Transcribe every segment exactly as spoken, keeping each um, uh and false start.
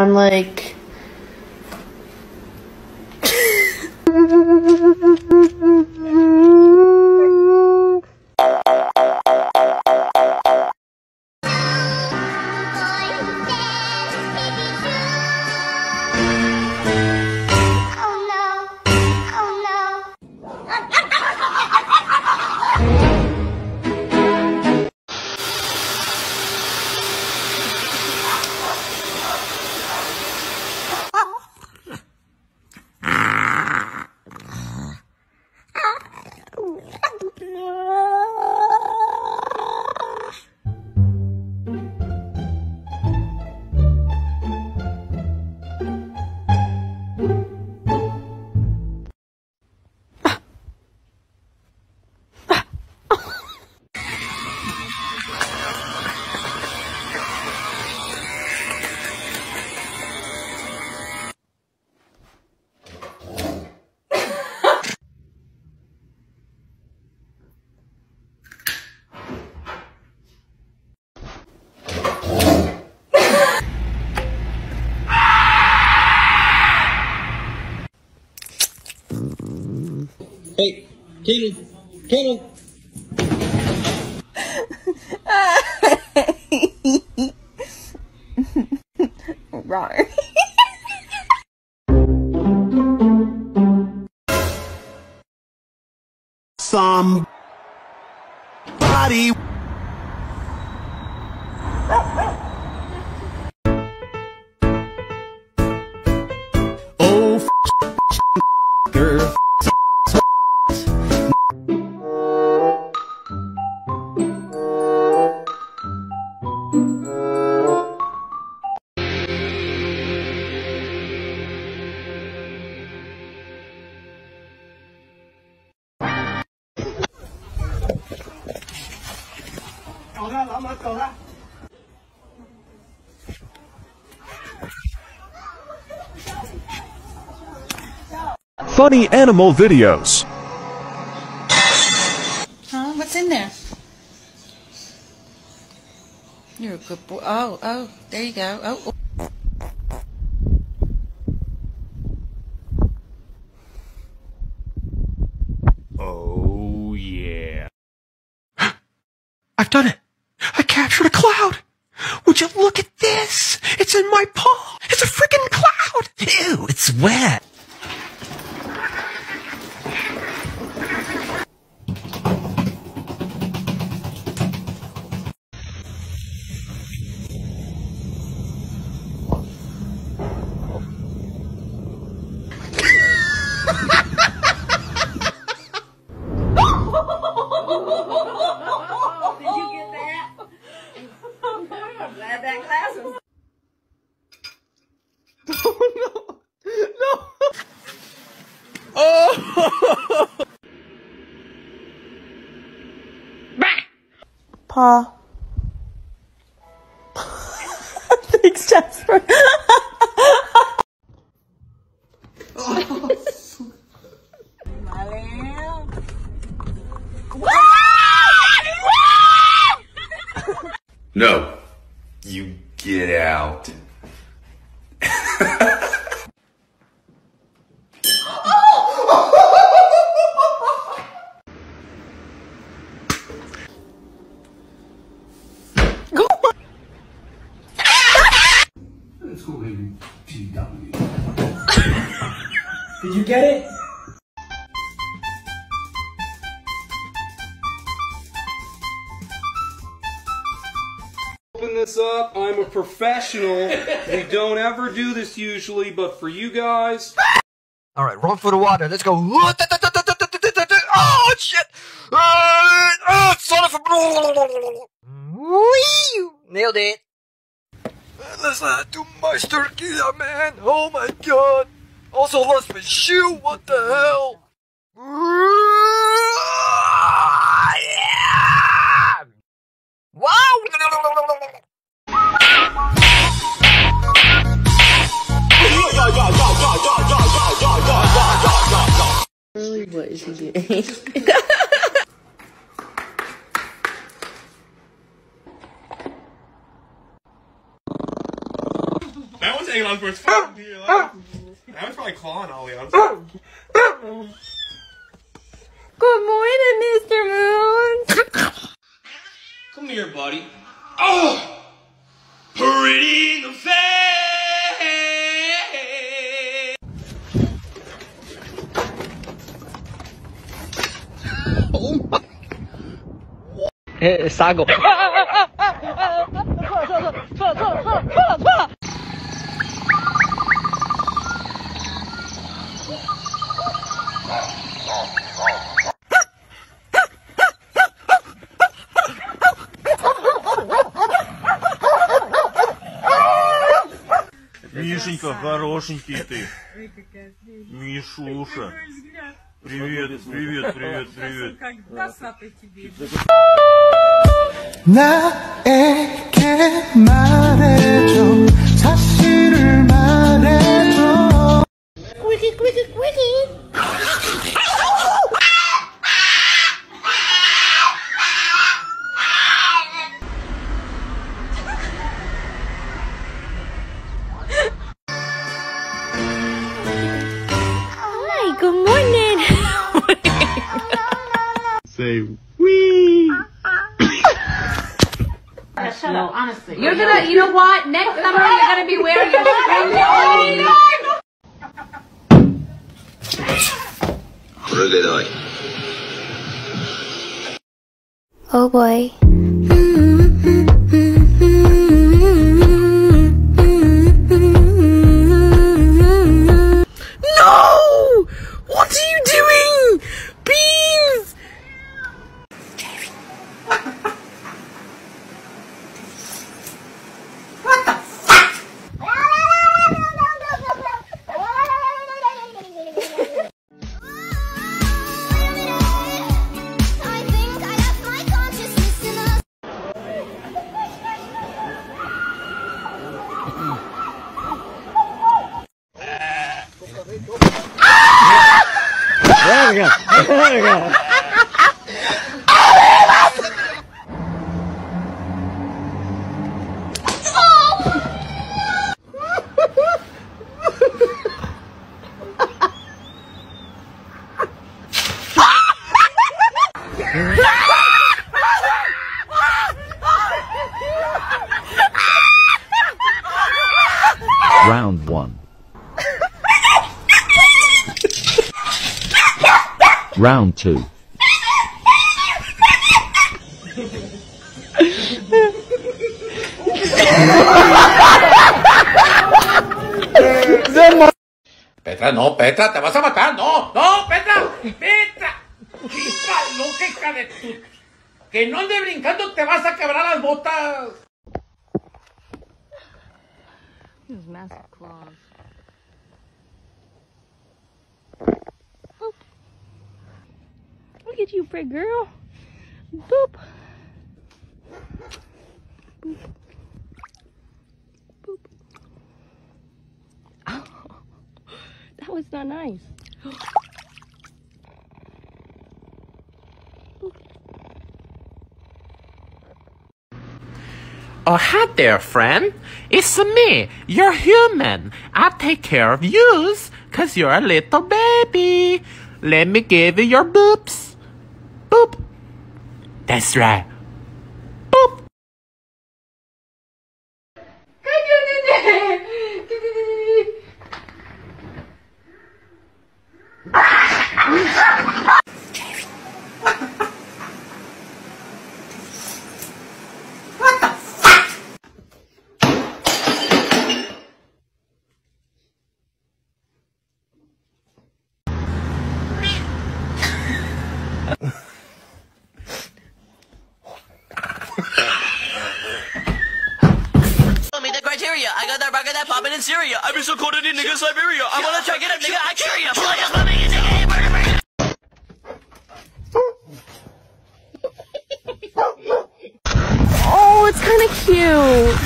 I'm like... Hey, Katie, Katie. Wrong. Somebody. Oh, girl. Funny animal videos. Huh? What's in there? You're a good boy. Oh, oh, there you go. Oh. oh. I've done it. I captured a cloud. Would you look at this? It's in my paw. It's a freaking cloud. Ew, it's wet. Paw. Thanks, Jasper. No. You get out. Did you get it? Open this up. I'm a professional. We don't ever do this usually, but for you guys. All right, wrong foot of water. Let's go. Oh shit! Oh, son of a! Nailed it. Let's not do much turkey, man. Oh my god. Also lost my shoe, what the hell? Yeah! Wow! Really, what is he doing? That was taking on for his fucking dear life. I was probably clawing Ollie. I'm sorry. Good morning, Mister Moon. Come here, buddy. Oh, pretty in the face. Oh my. Hey, Sago. Мишенька, хорошенький ты. Мишуша. Привет, привет, привет, привет. Когда сапой тебе? 나에게 말해줘. 사실을 말해줘. 꾸기, 꾸기, 꾸기. Good morning. Say wee. Shut up, honestly. You're gonna, you know what? Next summer you're gonna be wearing your string. Oh boy. There we go. There we go. Round one. Round two. Petra, no, Petra, te vas a matar, no, no, Petra, Petra, hija loca, hija de tu, que no andes brincando, te vas a quebrar las botas. These massive claws. Look at you, pretty girl. Boop. Boop. Boop. Oh, that was not nice. Oh, hi there, friend. It's me. You're human. I'll take care of you because you're a little baby. Let me give you your boops. Boop. That's right. Boop. What the fuck? I got that rocket that poppin' in Syria. I be so cold in nigga Siberia. I wanna try get up, nigga. I carry up. Play up, nigga. Oh, it's kind of cute.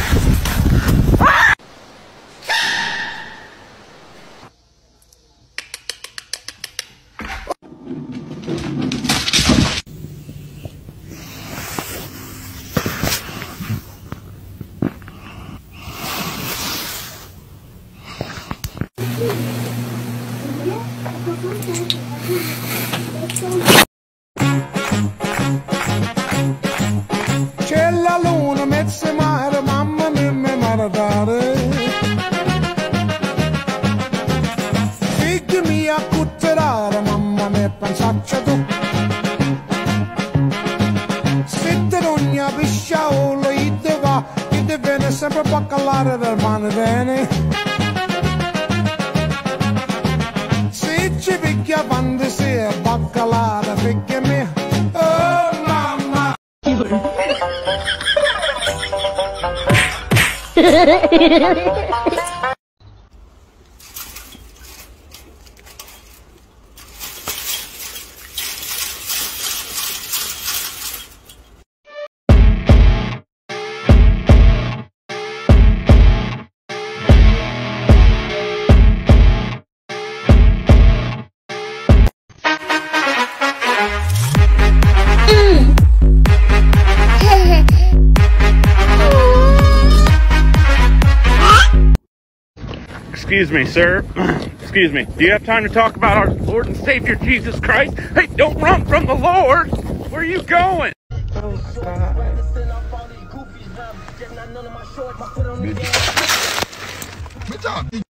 Excuse me, sir. Excuse me. Do you have time to talk about our Lord and Savior, Jesus Christ? Hey, don't run from the Lord! Where are you going? Oh, God. Good job.